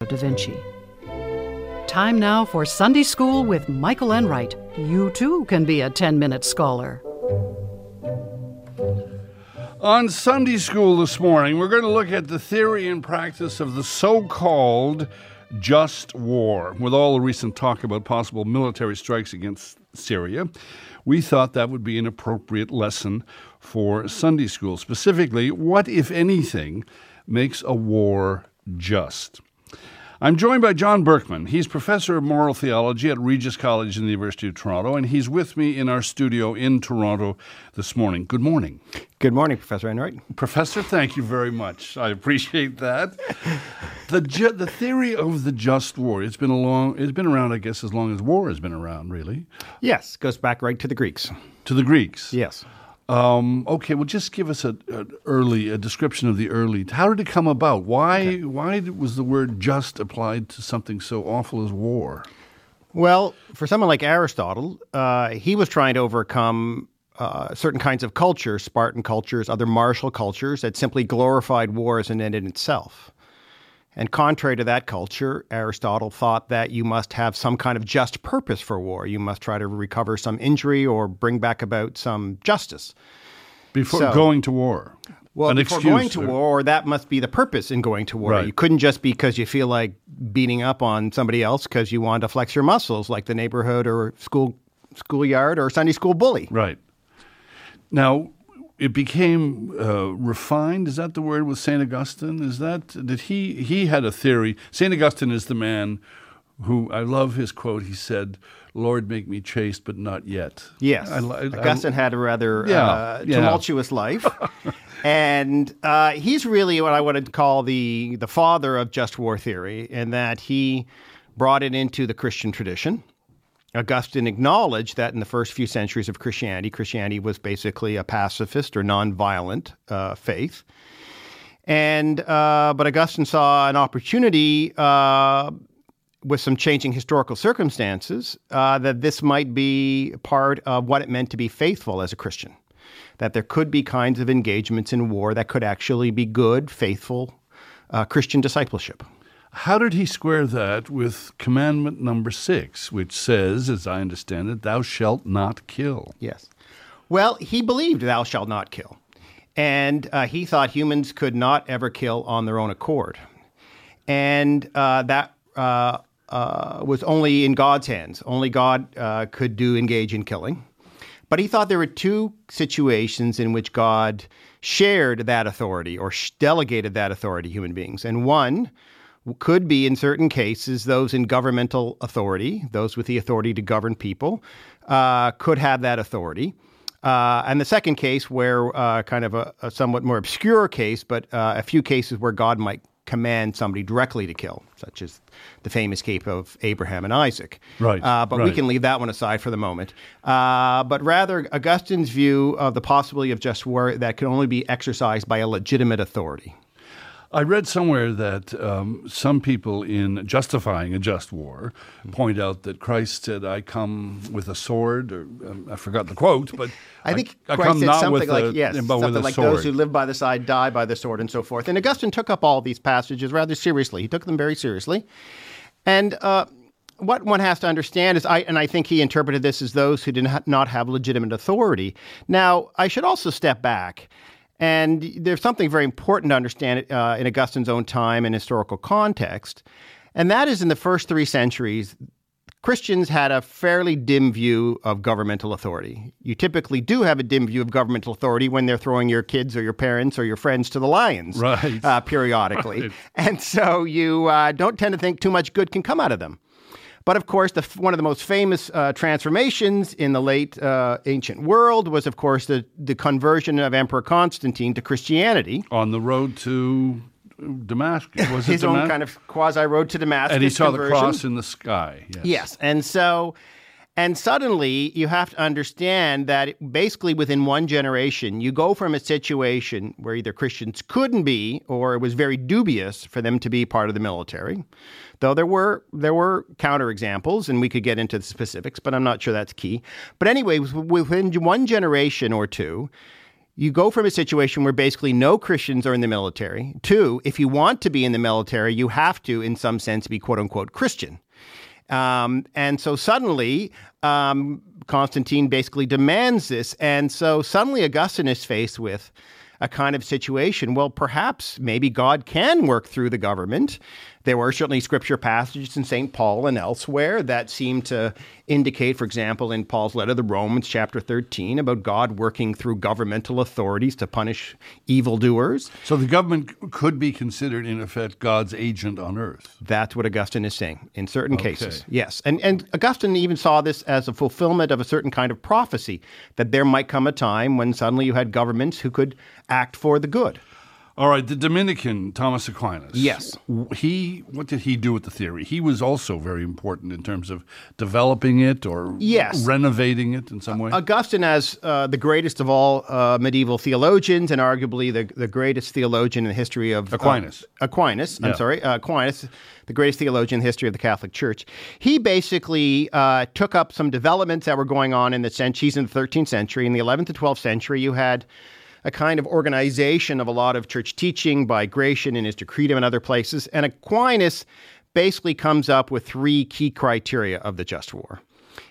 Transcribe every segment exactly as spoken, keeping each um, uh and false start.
Da Vinci. Time now for Sunday School with Michael Enright. You too can be a ten-minute scholar. On Sunday School this morning, we're going to look at the theory and practice of the so-called just war. With all the recent talk about possible military strikes against Syria, we thought that would be an appropriate lesson for Sunday School. Specifically, what, if anything, makes a war just? I'm joined by John Berkman. He's professor of moral theology at Regis College in the University of Toronto, and he's with me in our studio in Toronto this morning. Good morning. Good morning, Professor Enright. Professor, thank you very much. I appreciate that. The ju- the theory of the just war, it's been a long, it's been around, I guess, as long as war has been around, really. Yes, goes back right to the Greeks. To the Greeks? Yes. Um, okay, well, just give us a, a early a description of the early. How did it come about? Why okay. why was the word just applied to something so awful as war? Well, for someone like Aristotle, uh, he was trying to overcome uh, certain kinds of cultures, Spartan cultures, other martial cultures that simply glorified war as an end in itself. And contrary to that culture, Aristotle thought that you must have some kind of just purpose for war. You must try to recover some injury or bring back about some justice. Before so, going to war. Well, An before excuse, going to or... war, that must be the purpose in going to war. Right. You couldn't just because you feel like beating up on somebody else because you want to flex your muscles like the neighborhood or school schoolyard or Sunday school bully. Right. Now, it became uh, refined, is that the word, with Saint Augustine? Is that, did he, he had a theory. Saint Augustine is the man who, I love his quote, he said, "Lord, make me chaste, but not yet." Yes, I, I, Augustine I, had a rather yeah, uh, tumultuous yeah. life. And uh, he's really what I would call the, the father of just war theory, in that he brought it into the Christian tradition. Augustine acknowledged that in the first few centuries of Christianity, Christianity was basically a pacifist or nonviolent uh, faith. And uh, but Augustine saw an opportunity uh, with some changing historical circumstances uh, that this might be part of what it meant to be faithful as a Christian, that there could be kinds of engagements in war that could actually be good, faithful uh, Christian discipleship. How did he square that with commandment number six, which says, as I understand it, "Thou shalt not kill"? Yes. Well, he believed thou shalt not kill. And uh, he thought humans could not ever kill on their own accord. And uh, that uh, uh, was only in God's hands. Only God uh, could do engage in killing. But he thought there were two situations in which God shared that authority or delegated that authority to human beings. And one could be, in certain cases, those in governmental authority, those with the authority to govern people, uh, could have that authority. Uh, and the second case where uh, kind of a, a somewhat more obscure case, but uh, a few cases where God might command somebody directly to kill, such as the famous case of Abraham and Isaac. Right. Uh, but right. we can leave that one aside for the moment. Uh, but rather, Augustine's view of the possibility of just war that can only be exercised by a legitimate authority. I read somewhere that um, some people in justifying a just war point out that Christ said, "I come with a sword," or um, I forgot the quote, but I think I, Christ I come said not something with like, a, yes, something like sword. Those who live by the side die by the sword and so forth. And Augustine took up all these passages rather seriously. He took them very seriously. And uh, what one has to understand is, I and I think he interpreted this as those who did not have legitimate authority. Now, I should also step back. And there's something very important to understand uh, in Augustine's own time and historical context, and that is in the first three centuries, Christians had a fairly dim view of governmental authority. You typically do have a dim view of governmental authority when they're throwing your kids or your parents or your friends to the lions right. uh, periodically. Right. And so you uh, don't tend to think too much good can come out of them. But of course, the, one of the most famous uh, transformations in the late uh, ancient world was, of course, the, the conversion of Emperor Constantine to Christianity. On the road to Damascus, was it His Damascus? Own kind of quasi-road to Damascus And he saw conversion. The cross in the sky. Yes. yes. And so, and suddenly you have to understand that basically within one generation, you go from a situation where either Christians couldn't be or it was very dubious for them to be part of the military. Though there were there were counterexamples, and we could get into the specifics, but I'm not sure that's key. But anyway, within one generation or two, you go from a situation where basically no Christians are in the military to, if you want to be in the military, you have to, in some sense, be quote unquote Christian. Um, and so suddenly, um, Constantine basically demands this. And so suddenly Augustine is faced with a kind of situation. Well, perhaps maybe God can work through the government. There were certainly scripture passages in Saint Paul and elsewhere that seem to indicate, for example, in Paul's letter to Romans chapter thirteen, about God working through governmental authorities to punish evildoers. So the government could be considered, in effect, God's agent on earth. That's what Augustine is saying in certain okay. cases. Yes. And, and Augustine even saw this as a fulfillment of a certain kind of prophecy, that there might come a time when suddenly you had governments who could act for the good. All right, the Dominican, Thomas Aquinas. Yes. He, what did he do with the theory? He was also very important in terms of developing it or yes. renovating it in some way. Augustine, as uh, the greatest of all uh, medieval theologians and arguably the, the greatest theologian in the history of... Aquinas. Uh, Aquinas, I'm yeah. sorry, uh, Aquinas, the greatest theologian in the history of the Catholic Church. He basically uh, took up some developments that were going on in the centuries, in the thirteenth century. In the eleventh and twelfth century, you had a kind of organization of a lot of church teaching by Gratian in his Decretum and other places. And Aquinas basically comes up with three key criteria of the just war.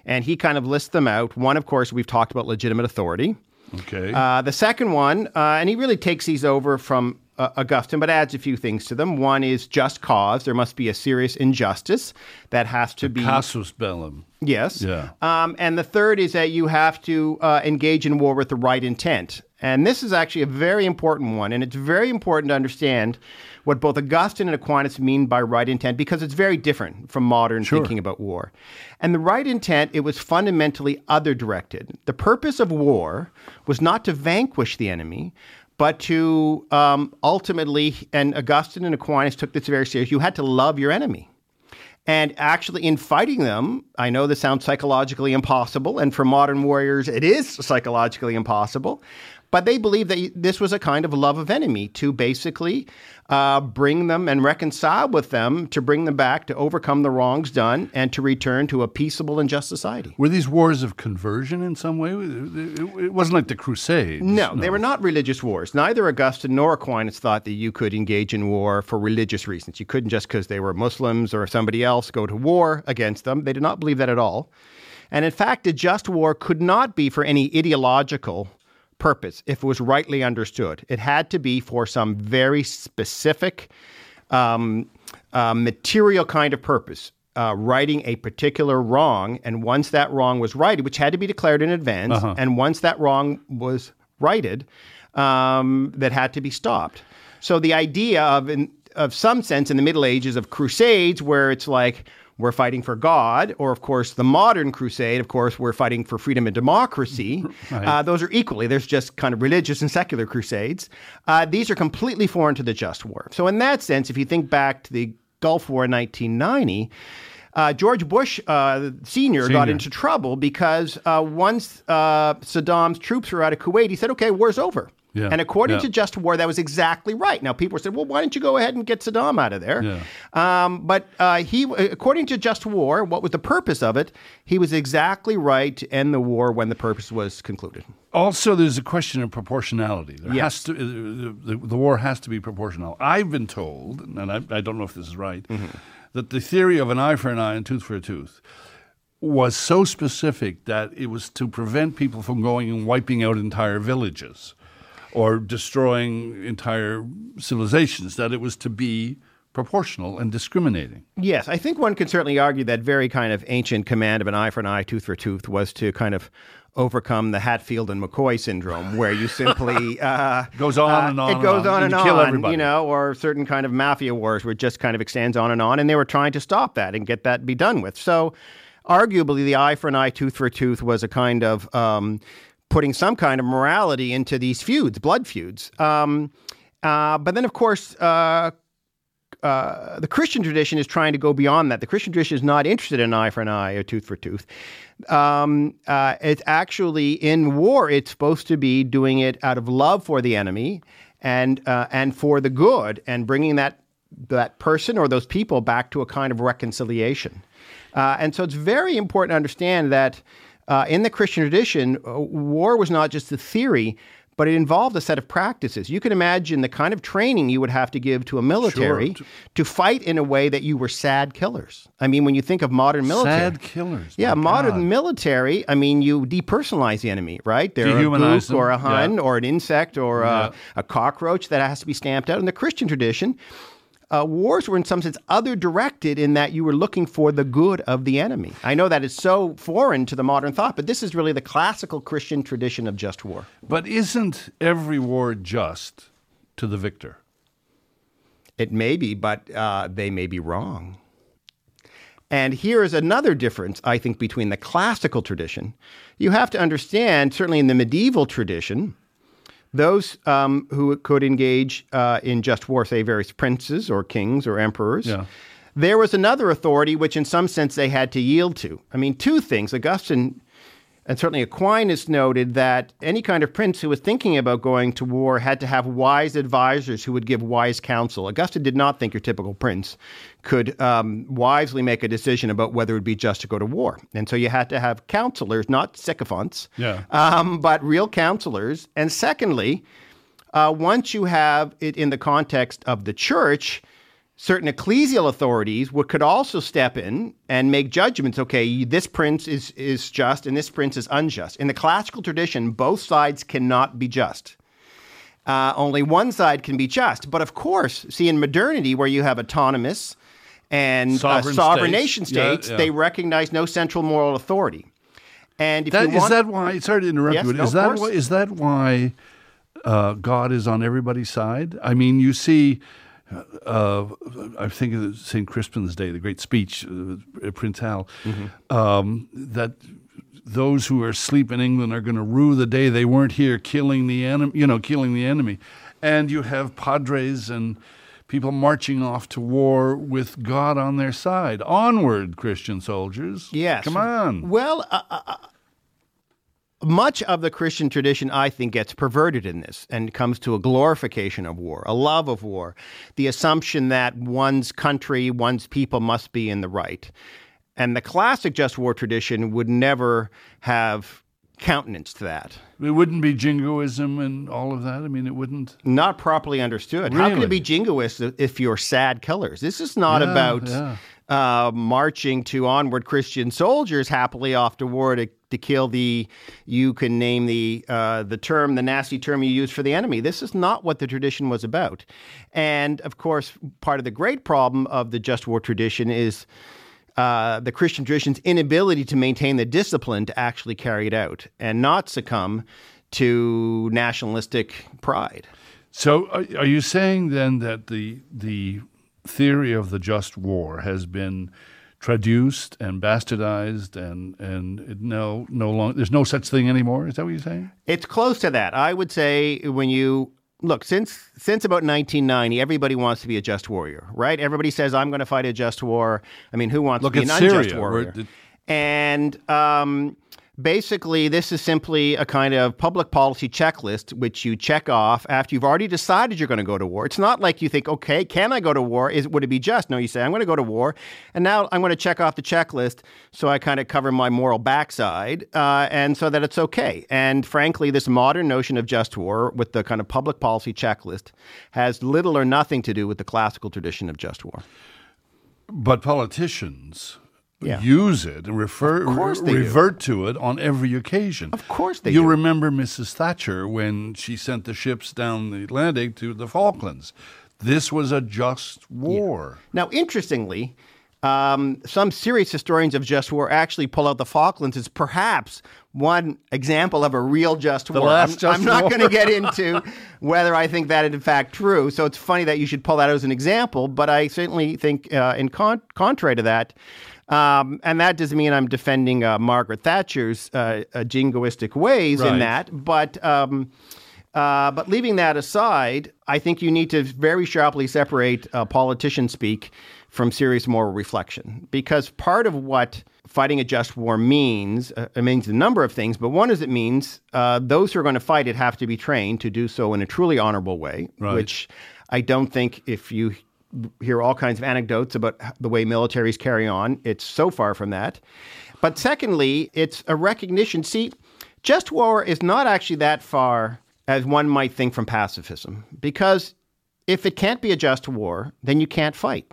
And he kind of lists them out. One, of course, we've talked about legitimate authority. Okay. Uh, the second one, uh, and he really takes these over from uh, Augustine, but adds a few things to them. One is just cause. There must be a serious injustice that has to the be... casus bellum. Yes. Yeah. Um, and the third is that you have to uh, engage in war with the right intent. And this is actually a very important one, and it's very important to understand what both Augustine and Aquinas mean by right intent, because it's very different from modern sure. thinking about war. And the right intent, it was fundamentally other-directed. The purpose of war was not to vanquish the enemy, but to um, ultimately, and Augustine and Aquinas took this very seriously, you had to love your enemy. And actually, in fighting them, I know this sounds psychologically impossible, and for modern warriors, it is psychologically impossible, but they believed that this was a kind of love of enemy to basically uh, bring them and reconcile with them, to bring them back, to overcome the wrongs done, and to return to a peaceable and just society. Were these wars of conversion in some way? It wasn't like the Crusades. No, no. They were not religious wars. Neither Augustine nor Aquinas thought that you could engage in war for religious reasons. You couldn't just because they were Muslims or somebody else go to war against them. They did not believe that at all. And in fact, a just war could not be for any ideological purpose, if it was rightly understood. It had to be for some very specific um, uh, material kind of purpose, uh, righting a particular wrong. And once that wrong was righted, which had to be declared in advance, uh-huh. and once that wrong was righted, um, that had to be stopped. So the idea of, in of some sense, in the Middle Ages of crusades, where it's like, we're fighting for God, or, of course, the modern crusade, of course, we're fighting for freedom and democracy. Right. Uh, those are equally. There's just kind of religious and secular crusades. Uh, these are completely foreign to the just war. So in that sense, if you think back to the Gulf War in nineteen ninety, uh, George Bush uh, senior, senior got into trouble because uh, once uh, Saddam's troops were out of Kuwait, he said, okay, war's over. Yeah, and according yeah. to just war, that was exactly right. Now, people said, well, why don't you go ahead and get Saddam out of there? Yeah. Um, but uh, he, according to just war, what was the purpose of it? He was exactly right to end the war when the purpose was concluded. Also, there's a question of proportionality. There yes. has to, the, the war has to be proportional. I've been told, and I, I don't know if this is right, mm-hmm. that the theory of an eye for an eye and tooth for a tooth was so specific that it was to prevent people from going and wiping out entire villages or destroying entire civilizations, that it was to be proportional and discriminating. Yes, I think one can certainly argue that very kind of ancient command of an eye for an eye, tooth for tooth, was to kind of overcome the Hatfield and McCoy syndrome, where you simply uh, goes on uh, and on. It goes on and on, and you, on, kill on you know, or certain kind of mafia wars, where it just kind of extends on and on, and they were trying to stop that and get that be done with. So, arguably, the eye for an eye, tooth for a tooth, was a kind of um, putting some kind of morality into these feuds, blood feuds. Um, uh, but then, of course, uh, uh, the Christian tradition is trying to go beyond that. The Christian tradition is not interested in an eye for an eye, a tooth for a tooth. Um, uh, it's actually, in war, it's supposed to be doing it out of love for the enemy and uh, and for the good, and bringing that that person or those people back to a kind of reconciliation. Uh, and so it's very important to understand that Uh, in the Christian tradition, uh, war was not just a theory, but it involved a set of practices. You can imagine the kind of training you would have to give to a military sure. to fight in a way that you were sad killers. I mean, when you think of modern military. Sad killers. Yeah, modern God. military, I mean, you depersonalize the enemy, right? They're Dehumanize a gook them. or a Hun yeah. or an insect or yeah. a, a cockroach that has to be stamped out. In the Christian tradition, Uh, wars were in some sense other-directed in that you were looking for the good of the enemy. I know that is so foreign to the modern thought, but this is really the classical Christian tradition of just war. But isn't every war just to the victor? It may be, but uh, they may be wrong. And here is another difference, I think, between the classical tradition. You have to understand, certainly in the medieval tradition, those um, who could engage uh, in just war, say various princes or kings or emperors, yeah. there was another authority which in some sense they had to yield to. I mean, two things. Augustine and certainly Aquinas noted that any kind of prince who was thinking about going to war had to have wise advisors who would give wise counsel. Augustine did not think your typical prince could um, wisely make a decision about whether it would be just to go to war. And so you had to have counselors, not sycophants, yeah. um, but real counselors. And secondly, uh, once you have it in the context of the church, certain ecclesial authorities would, could also step in and make judgments. Okay, this prince is, is just and this prince is unjust. In the classical tradition, both sides cannot be just. Uh, only one side can be just. But of course, see, in modernity, where you have autonomous and sovereign, uh, sovereign states. nation states, yeah, yeah. they recognize no central moral authority. And if that, you want, is that why? Sorry to interrupt yes, you. But no, is that why, is that why uh, God is on everybody's side? I mean, you see. Uh, I think of Saint Crispin's Day, the great speech, uh, Prince Hal, mm-hmm. um, that those who are asleep in England are going to rue the day they weren't here, killing the enemy. You know, killing the enemy, and you have padres and people marching off to war with God on their side. Onward, Christian soldiers! Yes, come on. Well. Uh, uh, Much of the Christian tradition, I think, gets perverted in this and comes to a glorification of war, a love of war, the assumption that one's country, one's people must be in the right. And the classic just war tradition would never have countenanced that. It wouldn't be jingoism and all of that? I mean, it wouldn't? Not properly understood. Really? How can it be jingoist if you're sad killers? This is not yeah, about... Yeah. Uh, marching to onward Christian soldiers happily off to war to, to kill the, you can name the uh, the term, the nasty term you use for the enemy. This is not what the tradition was about. And of course, part of the great problem of the just war tradition is uh, the Christian tradition's inability to maintain the discipline to actually carry it out and not succumb to nationalistic pride. So are, are you saying then that the the... theory of the just war has been traduced and bastardized, and and no no longer there's no such thing anymore. Is that what you're saying? It's close to that. I would say when you look since since about nineteen ninety, everybody wants to be a just warrior, right? Everybody says I'm going to fight a just war. I mean, who wants look, to be an Syria, unjust warrior? It... And um, basically, this is simply a kind of public policy checklist which you check off after you've already decided you're going to go to war. It's not like you think, okay, can I go to war? Is, would it be just? No, you say, I'm going to go to war, and now I'm going to check off the checklist so I kind of cover my moral backside uh, and so that it's okay. And frankly, this modern notion of just war with the kind of public policy checklist has little or nothing to do with the classical tradition of just war. But politicians... Yeah. Use it and refer, revert do. to it on every occasion. Of course they you do. You remember Missus Thatcher when she sent the ships down the Atlantic to the Falklands. This was a just war. Yeah. Now, interestingly, um, some serious historians of just war actually pull out the Falklands as perhaps one example of a real just the war. Last I'm, just I'm not going to get into whether I think that is in fact true. So it's funny that you should pull that out as an example, but I certainly think uh, in con- contrary to that, Um, and that doesn't mean I'm defending uh, Margaret Thatcher's uh, uh, jingoistic ways right. in that, but um, uh, but leaving that aside, I think you need to very sharply separate uh, politician speak from serious moral reflection, because part of what fighting a just war means, uh, it means a number of things, but one is it means uh, those who are going to fight it have to be trained to do so in a truly honorable way, right. which I don't think if you... hear all kinds of anecdotes about the way militaries carry on. It's so far from that. But secondly, it's a recognition. See, just war is not actually that far as one might think from pacifism, because if it can't be a just war, then you can't fight.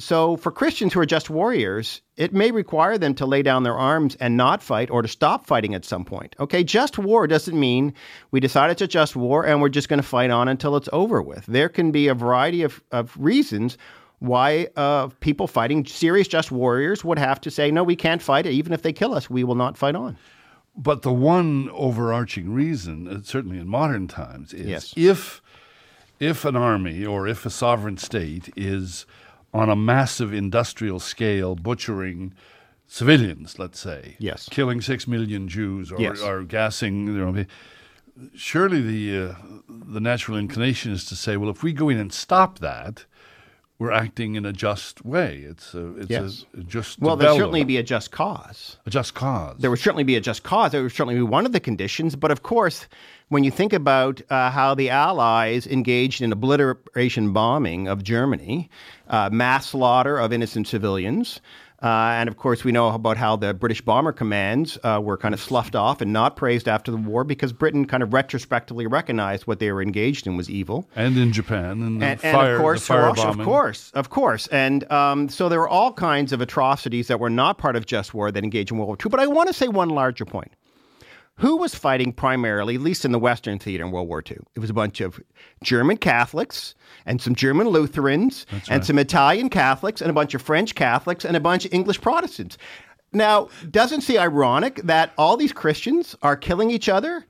So for Christians who are just warriors, it may require them to lay down their arms and not fight, or to stop fighting at some point. Okay, just war doesn't mean we decide it's a just war and we're just going to fight on until it's over with. There can be a variety of, of reasons why uh, people fighting, serious just warriors, would have to say, no, we can't fight. Even if they kill us, we will not fight on. But the one overarching reason, certainly in modern times, is yes. if if an army or if a sovereign state is on a massive industrial scale butchering civilians, let's say, yes. killing six million Jews or, yes. or gassing, you know, surely the uh, the natural inclination is to say, well, if we go in and stop that, we're acting in a just way. It's a, it's yes. a, a just well, there'd certainly be a just cause. A just cause. There would certainly be a just cause. It would certainly be one of the conditions. But of course, when you think about uh, how the Allies engaged in obliteration bombing of Germany, uh, mass slaughter of innocent civilians, uh, and of course we know about how the British bomber commands uh, were kind of sloughed off and not praised after the war, because Britain kind of retrospectively recognized what they were engaged in was evil. And in Japan, and, and, the, and fire, of course, the fire bombing. Of course, of course. And um, so there were all kinds of atrocities that were not part of just war that engaged in World War Two. But I want to say one larger point. Who was fighting primarily, at least in the Western theater, in World War Two? It was a bunch of German Catholics and some German Lutherans That's and right. some Italian Catholics and a bunch of French Catholics and a bunch of English Protestants. Now, doesn't it seem ironic that all these Christians are killing each other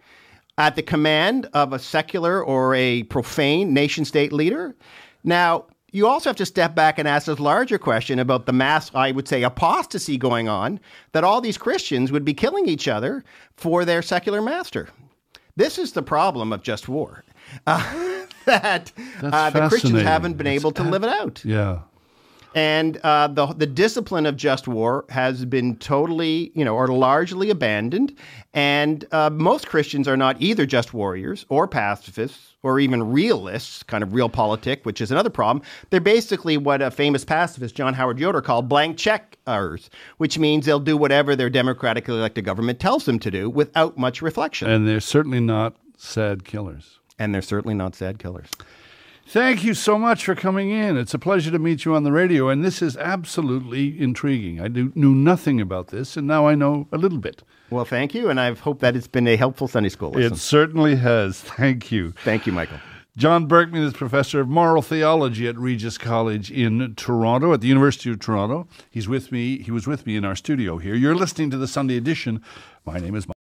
at the command of a secular or a profane nation-state leader? Now, you also have to step back and ask this larger question about the mass, I would say, apostasy going on, that all these Christians would be killing each other for their secular master. This is the problem of just war, uh, that uh, the Christians haven't been That's able to ab- live it out. Yeah. And uh, the the discipline of just war has been totally, you know, or largely abandoned. And uh, most Christians are not either just warriors or pacifists or even realists, kind of real politic, which is another problem. They're basically what a famous pacifist, John Howard Yoder, called blank checkers, which means they'll do whatever their democratically elected government tells them to do without much reflection. And they're certainly not sad killers. And they're certainly not sad killers. Thank you so much for coming in. It's a pleasure to meet you on the radio, and this is absolutely intriguing. I do, knew nothing about this, and now I know a little bit. Well, thank you, and I hope that it's been a helpful Sunday school lesson. It certainly has. Thank you. Thank you, Michael. John Berkman is professor of moral theology at Regis College in Toronto, at the University of Toronto. He's with me. He was with me in our studio here. You're listening to the Sunday edition. My name is Michael.